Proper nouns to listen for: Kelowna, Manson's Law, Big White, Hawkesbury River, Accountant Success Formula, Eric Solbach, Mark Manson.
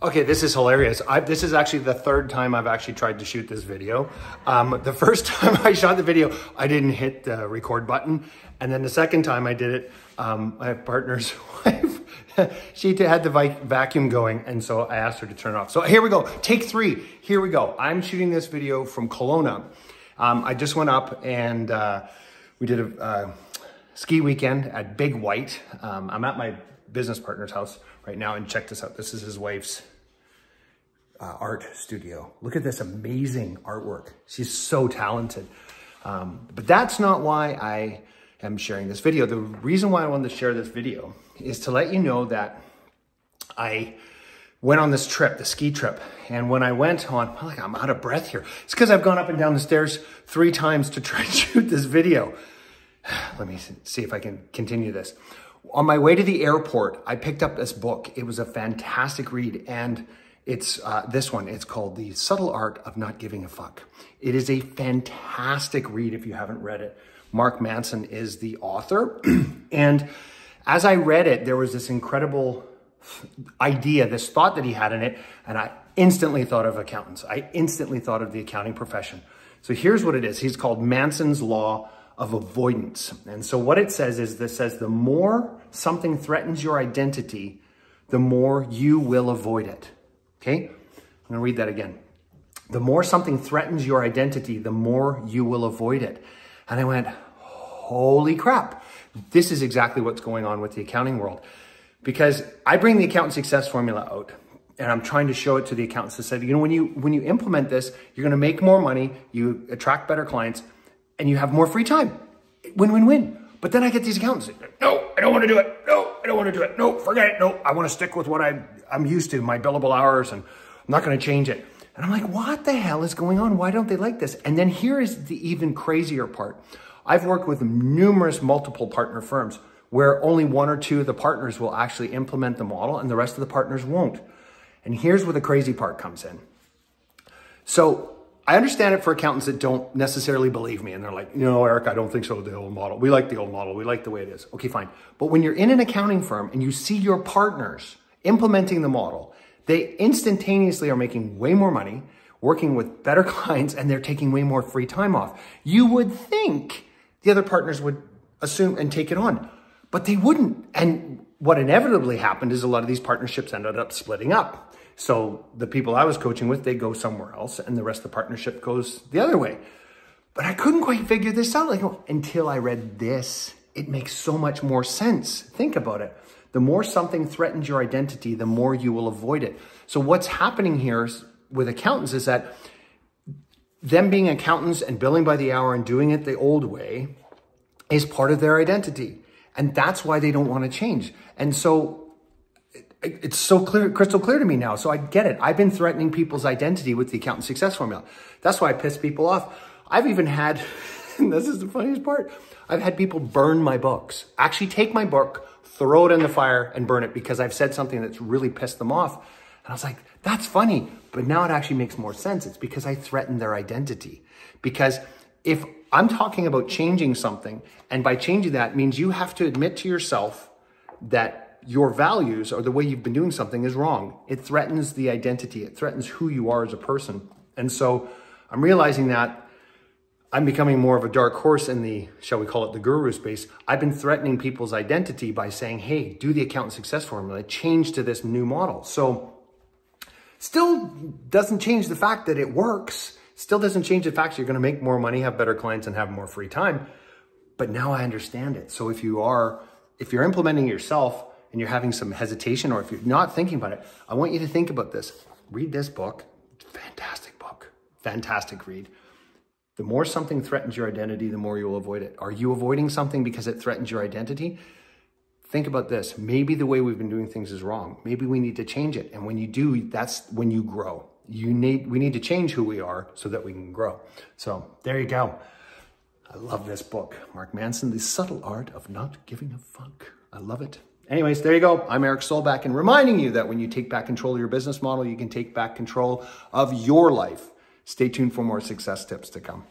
Okay, this is hilarious. This is actually the third time I've actually tried to shoot this video. The first time I shot the video, I didn't hit the record button. And then the second time I did it, my partner's wife, she had the vacuum going. And so I asked her to turn it off. So here we go. Take three. Here we go. I'm shooting this video from Kelowna. I just went up and we did a ski weekend at Big White. I'm at my business partner's house right now, and check this out. This is his wife's art studio. Look at this amazing artwork. She's so talented. But that's not why I am sharing this video. The reason why I wanted to share this video is to let you know that I went on this trip, the ski trip. And when I went on, like, I'm out of breath here. It's because I've gone up and down the stairs 3 times to try and shoot this video. Let me see if I can continue this. On my way to the airport, I picked up this book. It was a fantastic read, and it's this one. It's called The Subtle Art of Not Giving a Fuck. It is a fantastic read if you haven't read it. Mark Manson is the author. And as I read it, there was this incredible idea, this thought that he had in it, and I instantly thought of accountants. I instantly thought of the accounting profession. So here's what it is. He's called Manson's Law of Avoidance. And so what it says is this: says the more something threatens your identity, the more you will avoid it. Okay, I'm gonna read that again. The more something threatens your identity, the more you will avoid it. And I went, holy crap, this is exactly what's going on with the accounting world. Because I bring the Accountant Success Formula out, and I'm trying to show it to the accountants to say, you know, when you implement this, you're gonna make more money, you attract better clients, and you have more free time. Win, win, win. But then I get these accountants, no, I don't want to do it. No, I don't want to do it. No, forget it. No, I want to stick with what I'm used to, my billable hours, and I'm not going to change it. And I'm like, what the hell is going on? Why don't they like this? And then here is the even crazier part. I've worked with numerous multiple partner firms where only 1 or 2 of the partners will actually implement the model and the rest of the partners won't. And here's where the crazy part comes in. So I understand it for accountants that don't necessarily believe me. And they're like, no, Eric, I don't think so with the old model. We like the old model. We like the way it is. Okay, fine. But when you're in an accounting firm and you see your partners implementing the model, they instantaneously are making way more money, working with better clients, and they're taking way more free time off. You would think the other partners would assume and take it on, but they wouldn't. And what inevitably happened is a lot of these partnerships ended up splitting up. So the people I was coaching with, they go somewhere else, and the rest of the partnership goes the other way. But I couldn't quite figure this out until I read this. It makes so much more sense. Think about it. The more something threatens your identity, the more you will avoid it. So what's happening here with accountants is that them being accountants and billing by the hour and doing it the old way is part of their identity. And that's why they don't want to change. And so it's so clear, crystal clear to me now. So I get it. I've been threatening people's identity with the Accountant Success Formula. That's why I piss people off. I've even had, and this is the funniest part, I've had people burn my books. Actually take my book, throw it in the fire, and burn it because I've said something that's really pissed them off. And I was like, that's funny. But now it actually makes more sense. It's because I threatened their identity. Because if I'm talking about changing something, and by changing that means you have to admit to yourself that your values or the way you've been doing something is wrong. It threatens the identity. It threatens who you are as a person. And so I'm realizing that I'm becoming more of a dark horse in the, shall we call it, the guru space. I've been threatening people's identity by saying, hey, do the Accountant Success Formula, change to this new model. So still doesn't change the fact that it works. Still doesn't change the fact that you're going to make more money, have better clients, and have more free time. But now I understand it. So if you're implementing yourself, and you're having some hesitation, or if you're not thinking about it, I want you to think about this. Read this book. Fantastic book. Fantastic read. The more something threatens your identity, the more you'll avoid it. Are you avoiding something because it threatens your identity? Think about this. Maybe the way we've been doing things is wrong. Maybe we need to change it. And when you do, that's when you grow. We need to change who we are so that we can grow. So there you go. I love this book. Mark Manson, The Subtle Art of Not Giving a Fuck. I love it. Anyways, there you go. I'm Eric Solbach, and reminding you that when you take back control of your business model, you can take back control of your life. Stay tuned for more success tips to come.